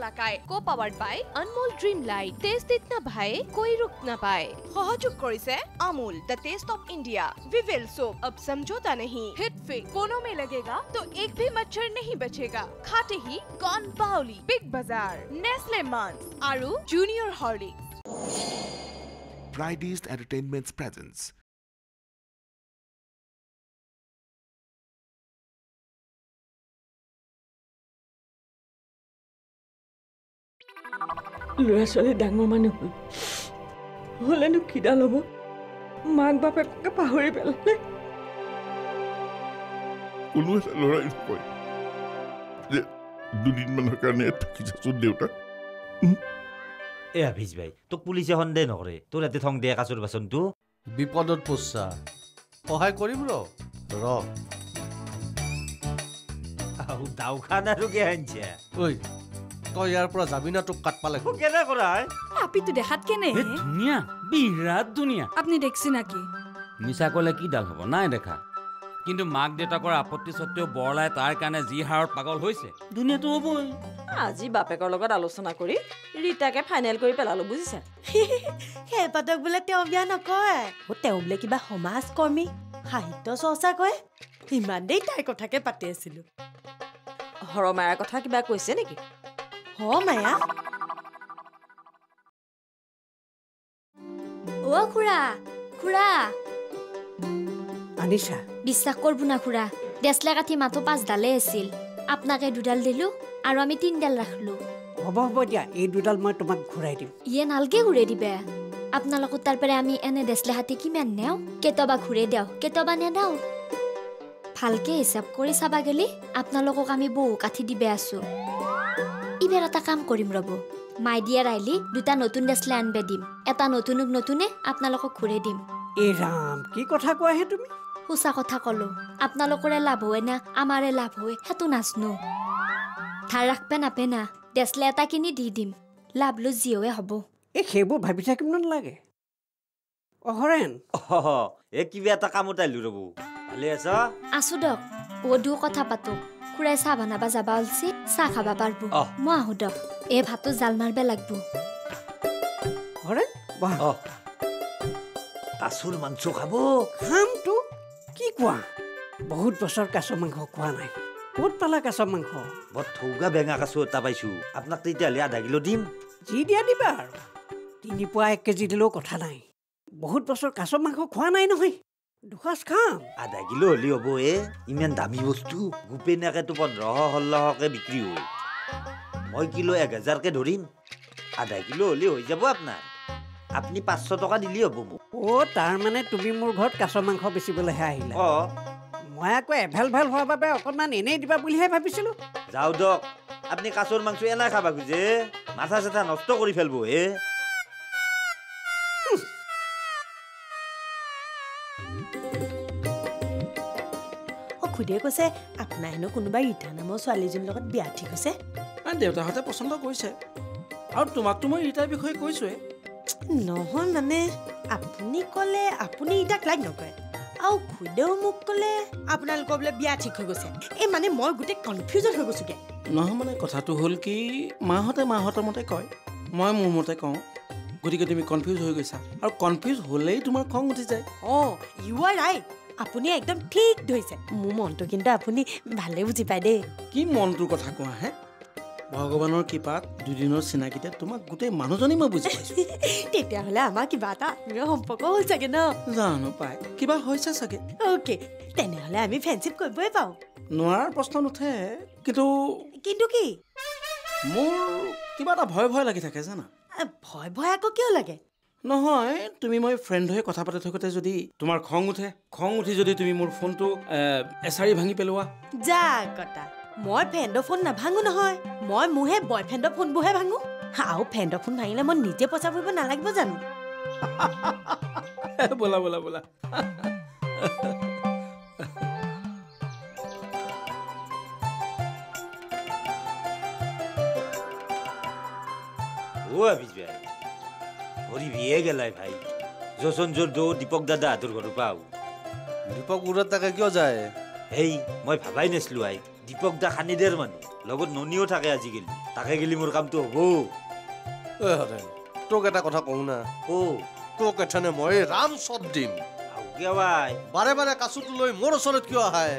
এলাকায় co powered by Anmol Dream Light taste ইতনা ভাই কই রুক না পায় সহযোগ করিছে Amul the taste of India Vivel soap अब समझौता नहीं हिट फिट कोनों में लगेगा तो एक भी मच्छर नहीं बचेगा खाते ही कॉर्न बाउली बिग बाजार नेस्ले मंच आरू junior Horlicks Pride East Entertainments presents लुरा सोले डांगो मानु होले नु किडा लोबो माक बापे पाहरी पेलाले उनु लराई कोई जे दुदिन मानर कारणे थकि जासु देउटा ए अभिज भाई तो पुलिस हंदे नकरे तो राते थंग दे कासुर बासन तु बिपदत पछा सहाय करिम र आउ दाउखाना रुगे हनजे ओइ तो यार पुरा जाबिना तो काट पाले ओ केना कराय আপি তো দেখাত কেনে এ দুনিয়া বিরাট দুনিয়া আপনি দেখছেন নাকি মিছা কলে কি ডাল হবো নাই দেখা কিন্তু মাক ডেটাকৰ আপত্তি সত্ত্বেও বৰলাই তাৰ কাৰণে জি হাৰত পাগল হৈছে দুনিয়া তো হবই আজি বাপেকৰ লগত আলোচনা কৰি ৰিটাকে ফাইনাল কৰি পেলালো বুজিছা হে পাতক বুলে তেও বিয়া নকয় ও তেও বুলে কিবা সমাজ কৰ্মী সাহিত্য চৰ্চা কৰে ইমান দেই তাৰ কথাকে পাতি আছিলো হৰমায়াৰ কথা কিবা কৈছে নেকি হৰমায়া ओ खुरा खुरा अनिशा बिस्सा करबुना खुरा देसला काठी माथो पाच डाले আছিল आपनाके দুডাল দিলু আৰু আমি তিন ডাল ৰাখলু হ'ব দিয়া এই দুডাল মই তোমাক ঘুৰাই দিম ইয়ে নালকে ঘুৰাই দিবা আপোনালোক তাৰ পৰে আমি এনে দেসলা হাতে কিমান নেও কেতবা ঘুৰাই দাও কেতবা নে দাও ভালকে হিচাপ কৰি চাবা গলি আপোনালোকক আমি বহু কাঠি দিবা আছো ইবেৰ এটা কাম কৰিম ৰব माय डियर आइली दुटा नतुन देसले आनबे दिम एटा नतुनुक नतुने आपनालोक घुरे दिम ए राम की कथा कोआ हे तुमी हुसा कथा कलो आपनालोकरे लाभ होय ना आमारे लाभ होय हेतु नासनो थार राखबे ना पेना देसले एटा किनी दी दिम लाभ लो जिओए हबो ए खेबो भाबि थाकिम न लागे ओहरेन ओहो ए किबे एटा काम उताइलु रबो आले आसा आसु डक ओ दु कथा पातो खुराय सा बनाबा जाबालसी सा खाबा पारबो म आहु डक ए भातो जाल मारबे लागबो अरे वाह आसुर मांस खाबो हम तो की कुआ बहुत बसर कासो मांस कुआ नाय बहुत पाला कासो मांस बहुत थौगा बेंगा कासो ता पाइसु आपना तइताले आधा किलो दिम जी दिया दिबा तिनी पुआ 1 केजी दिलो कथा नाय बहुत बसर कासो मांस खुआ नाय नहय दुखास खाम आधा किलो हलि हबो ए इमेन दामी वस्तु गुपे नाके तो 15 हल्ला हके बिक्री होय মই কিলো 1000 কে ধরিম আধা কিলো হলি হই যাব আপনার আপনি 500 টাকা দিলি হব ও তার মানে তুমি মোর ঘর কাঁচা মাংস বেচিবলে হে আইলা ও মই আকো এভেলভেল হওয়া বাবে অকনমান এনেই দিবা বুলি হে ভাবিছিলো যাও দক আপনি কাঁচোর মাংস এনা খাবা খুঁজে মাথা সাথা নষ্ট কৰি ফেলবো হে ও খুদে কইছে আপনা হেনো কোনোবা ইটা নামৰ ছোৱালীজন লগত বিয়া ঠিক আছে देवता हाते पसंद कइसे आउ तुमाक तुम इटा बिखय कइसुए नहन माने आपनी कले आपनी इटा क्लाइक नकय आउ खुदे मुक कले आपनाल कबले बिया ठीक हो गसे ए माने मय गुटे कन्फ्यूजन हो गसुके नह माने कथा तो होल कि माहते मते कय मय मु मते कहू गुटी के तुमी कन्फ्यूज हो गयसा आउ कन्फ्यूज होले तुमार खंग उठि जाय ओ यू आर राइट আপুনি एकदम ठीक धइसे मु मनतो किंतु আপুনি ভালে বুঝি পায় দে কি মনটোৰ কথা কোৱা হে ভগবানৰ কৃপাত দুদিনৰ চিনাকিতে তোমাক গুটে মানুহজনী মই বুজি পাইছো তেতিয়া হলে আমা কি বাটা আত্মীয় সম্পৰ্ক হৈছে কে ন জানো পাই কিবা হৈছে সকে ওকে তেনে হলে আমি ফ্ৰেন্ডশিপ কৰিবই পাও নোৱাৰ প্ৰশ্ন উঠে কিন্তু কিন্তু কি মোৰ কিবাটা ভয় ভয় লাগি থাকে জানা ভয় ভয় আকো কিয় লাগে নহয় তুমি মই ফ্ৰেন্ড হৈ কথা পাতে থাকোতে যদি তোমাৰ খং উঠি যদি তুমি মোৰ ফোনটো এছাৰি ভাঙি পেলোৱা যা কথা মই ফ্ৰেণ্ডৰ ফোন না ভাঙো নহয় মই মুহে বয়ফ্ৰেণ্ডৰ ফোন বুহে ভাঙো আও ফ্ৰেণ্ডৰ ফোন ভাঙিলে মই নিজে পচা পৰিব না লাগিব জানো বলা বলা বলা ও বিজয় ওরি বিয়ে গলাই ভাই যশন জোর দো দীপক দাদা আদর ঘর পাও দীপক উড়াতাকে কিয় যায় এই মই ভাবাই নেছলু আই दीपक दा खानी देर मानु ननिओ थाके आजिकाली ताके गेली मोर काम तो हबो। ए हरेन तोक एटा कथा कहू ना ओ तोक एथाने मय राम सब दिम आउगे भाई बारे बारे कासुत लई मोर ओसरत कियो आहाय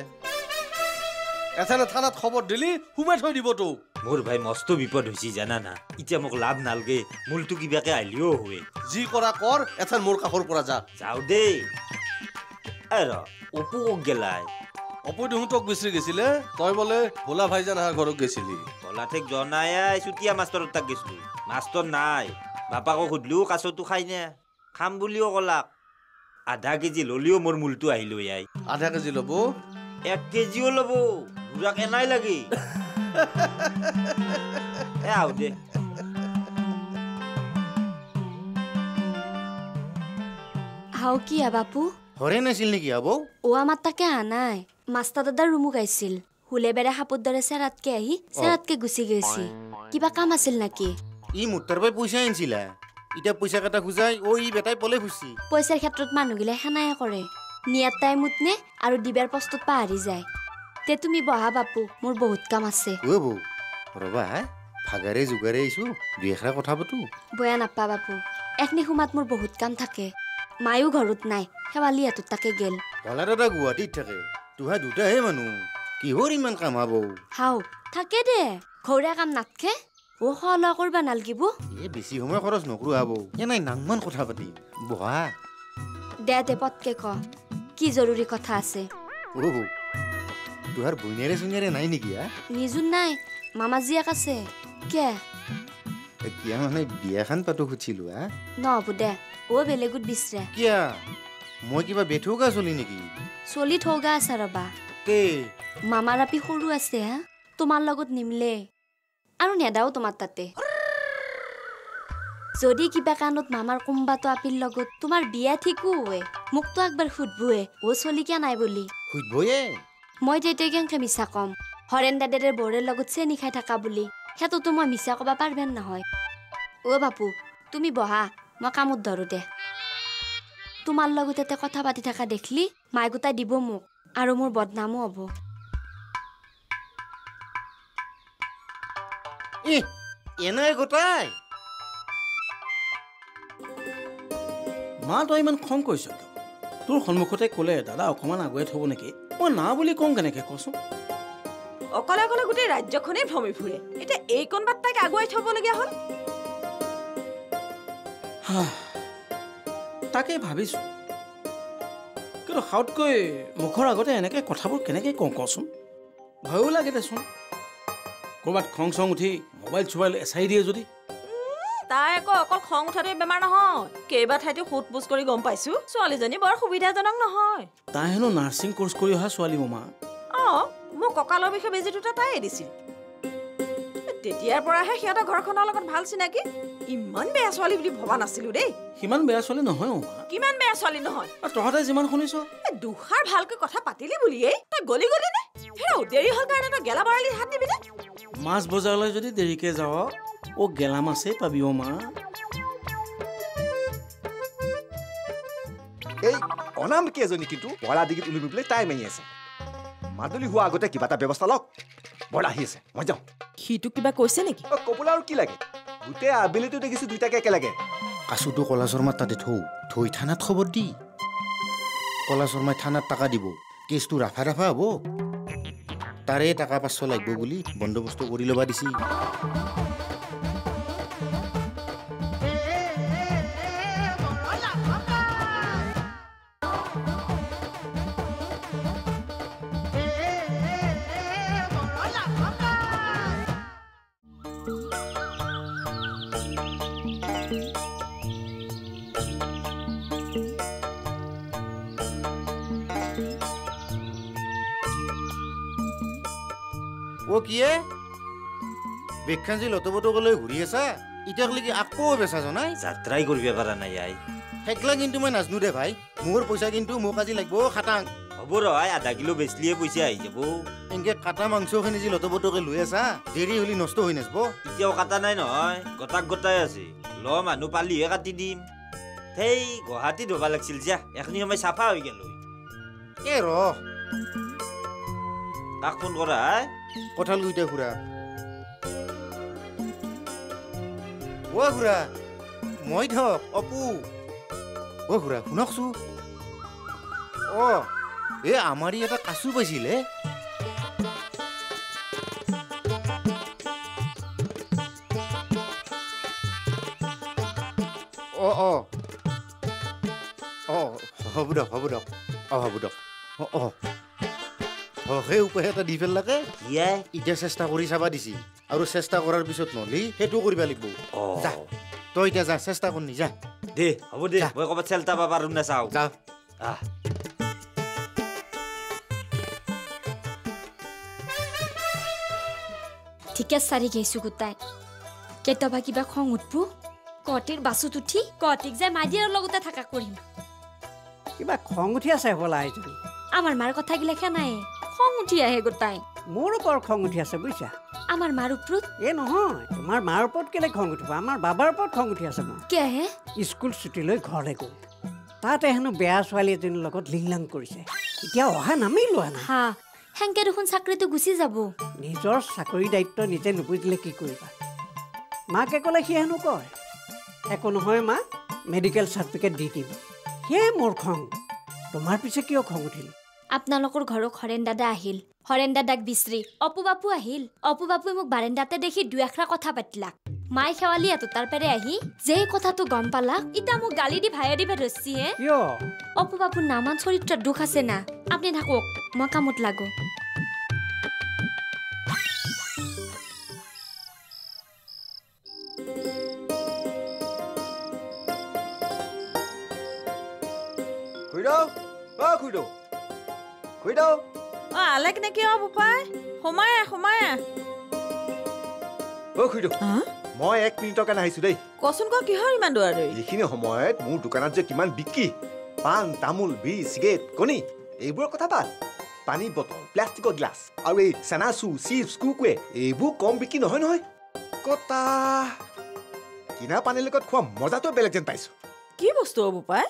एथाने थानात खबर दिली हुमे थई दिबो तो मोर भाई मस्त विपद होइसि जाना ना इते मक लाभ नालगे मूल तो किबाके आइलियो होए जी करा कर एथान मोर काखर परा जा जाउ दे अरे ओपो गेलाय अपु दहु तक बिसरि गेसिले तय बोले भोला भाईजान हा घर गेसिली भोला ठेक जनाय सुतिया मास्टर तक गेसलु मास्टर नाय बापा को खुदलु कासो तु खाइने खाम बुलियो गला आधा केजी ललियो मोर मुलतु आइलो याई आधा केजी लबो 1 केजी लबो गुरा के नाय लागी ए आउ दे हाउ किया बापू हरे नसिल ने किया बो ओआ माता के आनाय मास्टर दादा रूम गइसिल हुले बेरे हापुत दरे से रात के आही से रात के गुसी गेसी किबा काम आसिल नकी ई मुत्तर भाई पैसा आनसिला इटा पैसा कटा खुजाई ओ ई बेटाय पले खुसी पैसार क्षेत्रत मानु गिले हनाया करे नियत टाइम मुतने आरो दिबार पस्तुत पारी जाय ते तुमी बहा बापू मोर बहुत काम आसे ओ बो रबा फागारे जुगारे आइसु देखरा कथा बतु बया नपा बापू एखनी हुमात मोर बहुत काम थाके मायू घरत नाय हेवाली अत तके गेल भला दादा गुवाटी थाके तुहा दुटा हे मानु की होर इमान कामाबो हाउ थाके दे खौरा काम नाथके ओ हल करबा नालगिबो ए बेसी होमे खरच नकरू आबो एनाय नांगमन कथा पाती बहा देते पतके क की जरूरी कथा आसे ओहो तुहार बुनेरे सुनेरे नाय निकिया निजुन नाय मामाजी एक आसे के किया माने बिया खान पाटो खुचिलु आ न बुदे ओ बेलेगुत बिसरा किया মই কিবা বেঠুগা চলি নেকি চলি থগা আছে ৰবা কে মামা ৰাপি হৰু আছে হা তোমাৰ লগত নিমলে আৰু নেদাও তোমাৰ তাতে যদি কিবা কানত মামাৰ কুমবাটো আপিল লগত তোমাৰ বিয়া ঠিকু হয় মোক তো একবাৰ ফুটবুয়ে ও চলি কিয়া নাই বুলি ফুটবুয়ে মই যেতে কেন মিছা কম হৰেন দাদাৰে বৰে লগত চেনি খাই থাকা বুলি হেতো তো মই মিছা কবা পারবেন না হয় ও বাপু তুমি বহা মই কামত ধৰো দে तुमार लगते कथा पाती थका देखली माय गोटा दिब मोक आरो मोर बदनामो हबो ए एनाय गोटाय मा तो इमान खम कइस तोर खनमुखते कोले दादा अकमान आगुए थबो नेकी ओ ना बोली कम केनेके कसो अकला अकला गुटे राज्यखने भ्रमि फुरे एटा ए कोन बात्ताक आगुए थबो लगिया हल हा ताके भाबिसु किरो हाउट कोइ मुखर आगते एनेके कथाबुर केनेके कोंकसुम भयो लागे देसुम कोबात खंग संग उठी मोबाइल छुबाइल एसआई दिए जदि ताय को अकल खंग उठारे बेमार नहय केबा थाइते हुटबुस करि गम पाइसु सोआली जनी बर सुविधाजनक नहय ताहेनो नर्सिंग कोर्स करि हा सोआली ममा अ मो ककाल बिखे बेजे दुटा ताय दिसिल तेतियार परा हे हियाटा घरखनर लगत ভাল सिनाकी इमान बेया सोआली बुली भबा नासिलु रे हिमान बेया सोआली नहय ओमा किमान बेया सोआली नहय तहते जिमान खनिस दुखार भालके कथा पातिली बुलिए त गली गली ने हेउ देरी हल कारण न गेला बारली हात दिबिले मास बजाले जदि देरीके जाओ ओ गेला मासे पाबि ओमा ए अनाम के जनि किंतु बडा दिगित उलि बिले टाइम आइ आसे मादुली हुआ आगते किबाटा व्यवस्था लक बडा हिसे म जाऊ खितु किबा कइसे नेकी ओ कपुला और की लागे गुटे आबिलिटी देखिसि दुटा के लागे कासुदु कला शर्मा ताते थौ थई थाना खबर दि कला शर्मा थाना टाका दिबो केस तु राफा राफा हबो तारे टाका 500 लागबो बुली बंदोबस्त करि लबा दिसि ओ किए बेखनजी लतबतो गले घुरी आसा इटाखली कि आको बेसा जनाय यात्राय करबे पारा नाय आइ हेकला किंतु म नाजनु रे भाई मोर पैसा किंतु मो काजी लागबो खाटांग हबो र आधा किलो बेसलिए पैसा आइ जबो एंगे काटा मांसो खनिजी लतबतो गले लय आसा देरी होली नष्ट होय नसबो इतियाव काटा नाय नय गटाक गटाय आसे ल मानु पाली हे काटी दिम थेई गुवाहाटी दोबा लागसिल जा एखनी हम साफा होय गेल ए र आख फोन करा कठाल गुइटा खुरा ओ खुरा মই ধক অপু ओ खुरा শুনকছু ओ ए আমারই এটা কাসু পাইছিলে ओ ओ ओ হবুডক অ হবুডক অ অ हे उपाय এটা দি ফেল লাগে ইয়া ইটা চেষ্টা কৰি চাবা দিছি আৰু চেষ্টা কৰাৰ পিছত নহলি হেটো কৰিবা লাগিব অ যা তই ইটা যা চেষ্টা কৰি নি যা দে হ'ব দে মই কবা চেলতা বাবা ৰুম না চাও যা আ ঠিক আছে সারি গেছু গুতাই কেতবা কিবা খং উঠবু কটিৰ বাসুত উঠি কটিক যায় মাজিৰ লগতে থাকা কৰিম কিবা খং উঠি আছে হলাই তুমি আমার মার কথা কি লেখা নাই খং উঠি আহে গোটাই মোর উপর খং উঠি আছে বুঝছা আমার মার উপর এ নহয় তোমার মার উপর কেলে খং উঠবা আমার বাবার উপর খং উঠি আছে মা কে হে স্কুল ছুটি লৈ ঘরে গো তাতে হেন বেয়া ছৱালি এদিন লগত লিংলাং কৰিছে এতিয়া অহা নামেই লোৱা না হ্যাঁ হেংকে দেখোন চাকৰিটো গুছি যাব নিজৰ চাকৰি দায়িত্ব নিজে নুবুজিলে কি কৰিবা মাকে কলে কি হেন কয় একো নহয় মা মেডিকেল সার্টিফিকেট দি দিব হে মোর খং তোমার পিছে কিয় খং উঠিল आपनालोकर घर हरेन दादा आहिल हरेन दादाक बिसरी अपुबापू आहिल अपुबापुए मोक बारेन्दाते देखि दुइ आखरा कथा पातिला माय खेवाली एतो तार पेरे आही जे कथा तो गम पाला इता मोक गाली दि भाया दिबे रस्सी हे यो अपुबापू नामान चरित्र दुख आसे ना आपनि थाकोक म कामत लागो खुइडो बा खुइडो खुइडो ओ अलग ने के अब उपाय होमाया होमाया ओ खुइडो हां মই 1 মিনিট কান আইছু দেই কসুন ক কি হই মান দরে ইখিনি সময়ত মু দোকানত যে কিমান বিকি পান তামুল বি সিগারেট কোনি এইবোৰ কথা পাল পানী বটল প্লাস্টিক গ্লাস আৰু এই সানাসু চিপস কুকুৱে এইবোৰ কম বিকি নহয় নহয় কথা কিনা পানী লগত খোৱা মজা তো বেলেগ যেন পাইছো কি বস্তু অ উপায়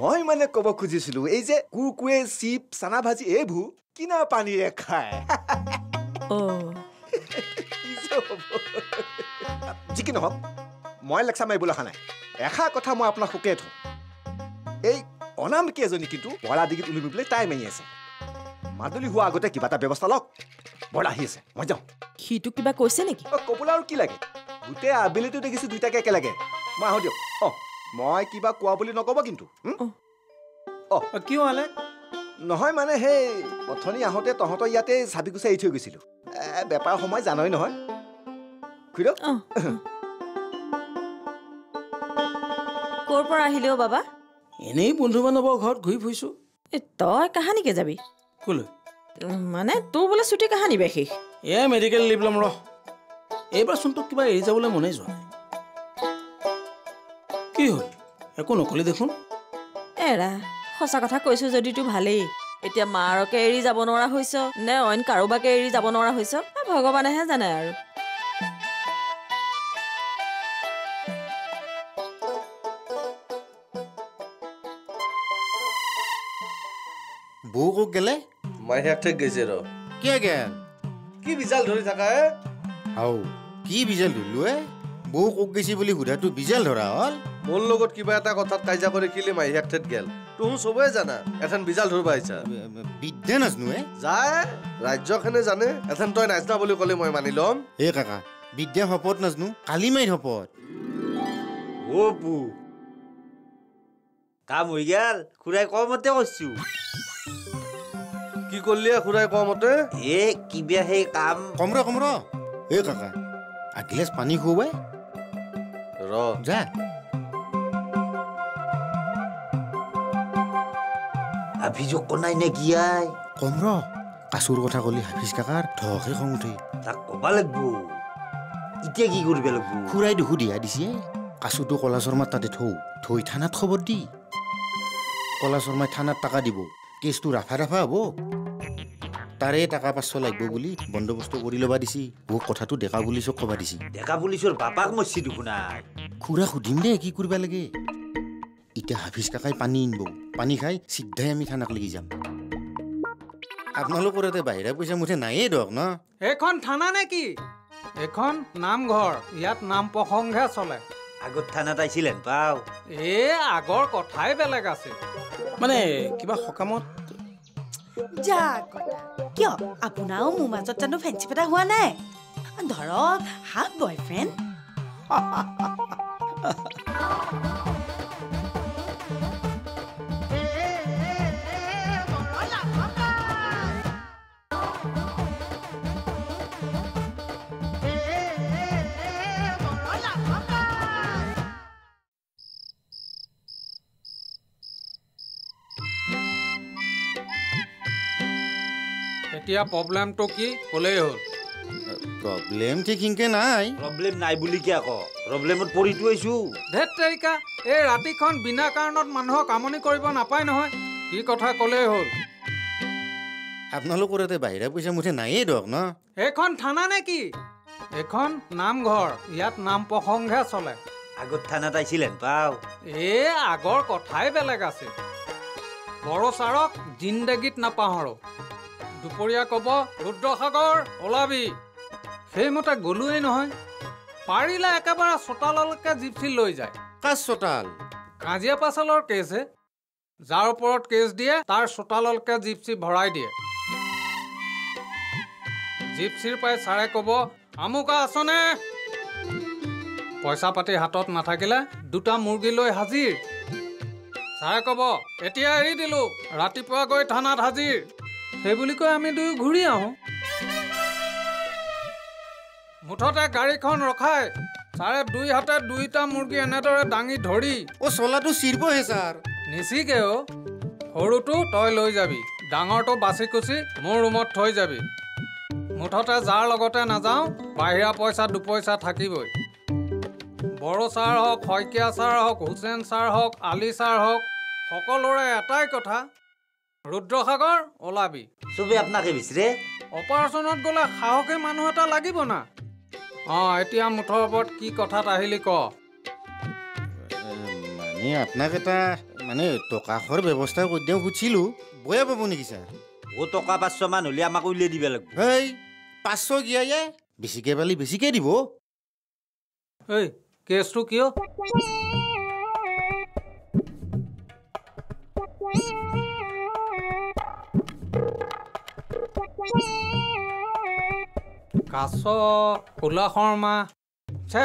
মই মানে কব খুজিছিলো এই যে কুকুৱে চিপ সানা ভাজি এবু কিনা পানী ৰে খায় ও জিকি নহক মই লেখা মাই বোলা নাই এখা কথা মই আপোনা হুকে থো এই অনাম কি এজনী কিন্তু বড়া দিগি উলি বিপ্লে টাইম আহি আছে মাদুলি হুৱা আগতে কিবা এটা ব্যৱস্থা লওক বড়া আহি আছে মই যাও কিটো কিবা কৈছে নেকি কবুলা আৰু কি লাগে গুতে আবিলিটো দেখিছি দুইটা কে লাগে মা হ দিও অ মই কিবা কোৱা বুলি নকবা কিন্তু অ কি হলে নহয় মানে হে পথনি আহতে তহত ইয়াতে চাবি গুছে এৰি থৈ গৈছিলো বেপাৰ সময় জানই নহয় খুইড কোৰ পৰা আহিলেও বাবা এনেই বন্ধু বান্ধৱৰ ঘৰত ঘূৰি ফুৰিছো এ তই কাহানি কে যাবি কোলৈ মানে তো বলে ছুটি কাহানি বেখি এ মেডিকেল লিভ লম ৰহ এইবাৰ শুনতো কিবা এৰি যাবলৈ মনে যোৱা কি হল একো নকলি দেখোন এৰা হসা কথা কৈছো যদি তু ভালেই এতিয়া মাৰকে এৰি যাব নৰা হৈছ নে অইন কাৰোবাকে এৰি যাব নৰা হৈছ ভগৱানে হে জানে আৰু বউক গেলে মই হে ঠিক গেছে ৰ কি গেল কি বিজাল ধৰি থাকা হে হাউ কি বিজাল ধুলুৱে বউক গেছি বুলি হুদা তু বিজাল ধৰা হল মোর লগত কিবা এটা কথা কাইজা করে কিলে মাই হেটত গেল তুম সবে জানা এখন বিজাল ধরবা আইছা বিদ্যান আসনুয়ে যায় রাজ্যখানে জানে এখন তই নাচনা বলি কলে মই মানিলম এ কাকা বিদ্যা হপত নাচনু কালি মাই হপত ওপু কাম হই গেল খুরাই কমতে কইছু কি করলি খুরাই কমতে এ কিবা হে কাম কমর এ কাকা আগলেস পানি খুবে র যা হাফিজক কোনাই নে গিয়াই কমর কাসুর কথা কলি হাফিজ কাকার ধকে খং উঠে তাক কবা লাগব ইতে কি করবে লাগব খুরাই দুহু দিয়া দিছে কাসুটো কলা শর্মার তাতে থৌ থৈ থানাত খবর দি কলা শর্মায় থানাত টাকা দিব কেসটো রাফা রাফা হব তারে টাকা 500 লাগব বলি বন্দোবস্ত কৰি লবা দিছি ও কথাটো ডেকা পুলিশক কবা দিছি ডেকা পুলিশৰ বাপাক মছি দুখনাই খুরা খুদিম দে কি করবা লাগে इटा हाफिज काकाय पानी इनबो पानी खाई सीधा आमी खानाक लगी जाम आपनोलोकरे बाहिरा पैसा मुठे नाइए दक न एखन थाना ने की एखन नामघर यात नाम प्रसंगे चले আগত থানাত আইছিলেন পাও এ আগর কথাই বেলেগ আছে মানে কিবা হকামত যা কথা কিয় আপুনাও মুমাজত জানো ফ্যান্সি পেটা হুয়া নাই ধর হাফ বয়ফ্রেন্ড क्या प्रॉब्लम तो की कोले हो प्रॉब्लम ठीक हिंके नाय प्रॉब्लम नाय बुली क्या को प्रॉब्लम मत पड़ी तुइसु धेत तरीका ए राती खन बिना कारणत मानह कामनी करबो ना पाय नय की कथा कोले हो आपन लोकरेते बाहिरा पैसा मुठे नाइए दक न एखन थाना ने की एखन नामघर यात नाम प्रसंगे चले আগত থানাত আইছিলেন পাও ए আগর কথাই বেলেগ আছে বড় সারক जिंदगीत ना পাহरो दुपरिया कब रुद्रसागर ओलाबी सेमते गलुए नहय पारिला एकेबारे चोटाललके जिप्सी लई जाय कास चोटाल काजिया पासालर केस हे जार उपरत केस दिए तार चोटाललके जिप्सी भराय दिए जिप्सिर पाए सारे कब आमुका आसने पैसा पाती हाथत नाथाकिले दुटा मुर्गी लई हाजिर सारे कब एतिया एरि दिलु रातिपुवा गई थानात हाजिर हेबुली को आमी दुइ घुरी आउ मुठते गाड़ीखन रखाय सारे दुई हाथे दुईटा मुर्गी एनेदरे डांगी धरी ओ सोलाटु सिरबो हे सार निसिके ओ हरुटु तय लई जाबी डांगरटु बासी कुसी मोर रूमत थई जाबी मुठते जार लगते ना जाऊ बाहिरा पैसा दु पैसा थाकिबई बड़ो सार हक हयकिया सार हक हुसेन सार हक आली सार हक सकलोरे एटाई कथा रुद्रसागर ओलाबी सबे आपनाके बिसरे অপারেশনত গলা খাওকে মানুহ এটা লাগিব না এতিয়া মুঠৰ ওপৰত কি কথাত আহিলি ক মানে আপোনাক এটা মানে টকাখৰ ব্যৱস্থা কৰি দেও খুজিলো বয়া পাব নেকি স্যার ও টকা 500 মান হলি আমাক উলিয়াই দিবা লাগিব হেই 500 গিয়ায়ে বেছিকে পালি বেছিকে দিব হেই কেছটো কিয় कास कोला शर्मा छे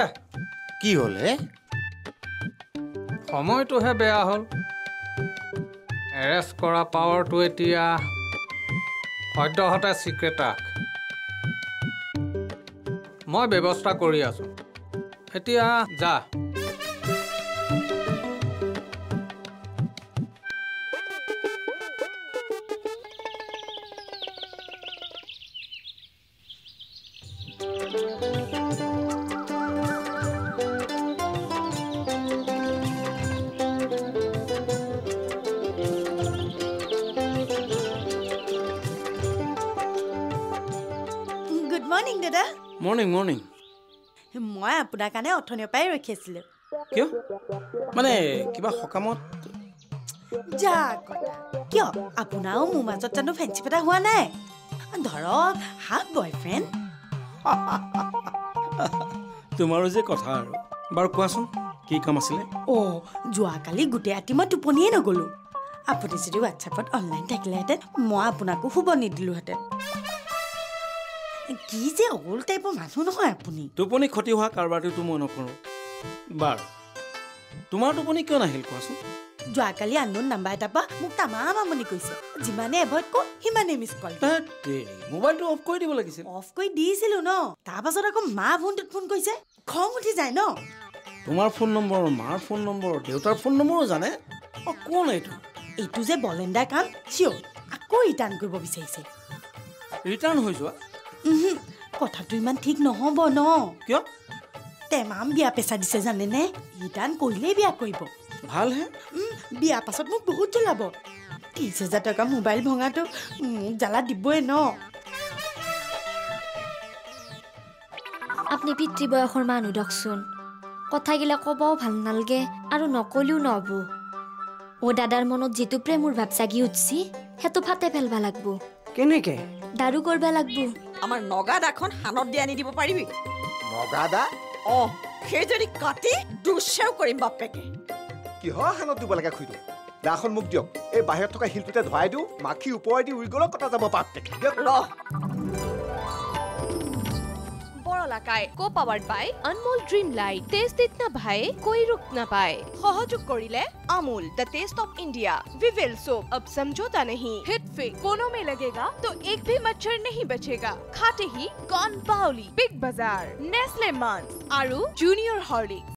की होल हे समय तो हे बेया होल एरेस्ट करा पावर तो एटिया हयतो हटा सिक्रेटाक মই ব্যবস্থা কৰি আছো এতিয়া যা मॉर्निंग मॉर्निंग মই আপোনাৰ কাৰণে অথনিৰ পৰাই ৰখিছিলো কিয় মানে কিবা হকামত যা কথা কিয় আপোনাও মুমাজত জানো ফ্যান্সি পেটা হুয়া নাই ধৰ হাফ বয়ফ্ৰেন্ড তোমাৰো যে কথা আৰু বাৰু কোৱাচোন কি কাম আছিলে অ যোৱা কালি গুটেই ৰাতি মই টোপনিয়ে নগলো আপুনি যদি WhatsApp-ত অনলাইন থাকিলেহেঁতেন মই আপোনাকো শুব নিদিলোহেঁতেন কি যে অল টাইপৰ মানুহ নহয় আপুনি টোপনি খতি হোৱা কাৰবাৰটো মই নকৰো বাৰ তোমাৰ টোপনি কিয় নাহিল কোৱাচোন যোৱাকালি আননোন নাম্বাৰ এটা পা মোক তামাম আমনি কৈছে যিমানে এভইড কো হিমানে মিছ কল তে মোবাইলটো অফ কৰি দিব লাগিছিল অফ কৰি দিছিল ন তাৰ পাছত আকৌ মা ফোনটোত ফোন কৈছে খং উঠি যায় ন তোমাৰ ফোন নম্বৰ মাৰ ফোন নম্বৰ দেউতাৰ ফোন নম্বৰো জানে অ কোন এইটো যে বলেন্দা কাম সিও আকৌ ৰিটাৰ্ণ কৰিব বিচাৰিছে ৰিটাৰ্ণ হৈ যোৱা কথাটো ইমান ঠিক নহব ন কিয় তেমাম বিয়া পেছা দিছে জানেনে ইটান কৰিলে বিয়া কৰিব ভাল হে বিয়া পাছত মোক বহুত জ্বলাব 30,000 টকা মোবাইল ভঙাটো মোক জ্বালা দিবই ন আপুনি পিতৃ বয়সৰ মানুহ দকচোন কথাগিলা কবও ভাল নালগে আৰু নকলিও নহব ও দাদাৰ মনত যিটো প্ৰেমৰ ভাব জাগি উঠছি হেতু ফাতে ফেলবা লাগব কেনেকে দারু করবা লাগবো আমার নগাদা এখন হানত দি আনি দিব পারিবি নগাদা অ খেজড়ি কাটি দুশেও করিম বাপেকে কি হ হানত দিব লাগা খুই দে দাখন মুখ দিও এই বাহির থকা হিলটুতে ধোয়াই দিও মাখি উপরে দি উই গলো কথা যাব পাতে ল বড়লাকায় co powered by Anmol Dream Light taste ইতনা ভাই কই রুক না পায় সহযোগ করিলে Amul the taste of India Vivel soap अब समझौता नहीं हिट फे कोनों में लगेगा तो एक भी मच्छर नहीं बचेगा खाते ही कॉन बाउली बिग बाजार नेस्ले मंच आरू जूनियर हॉर्लिक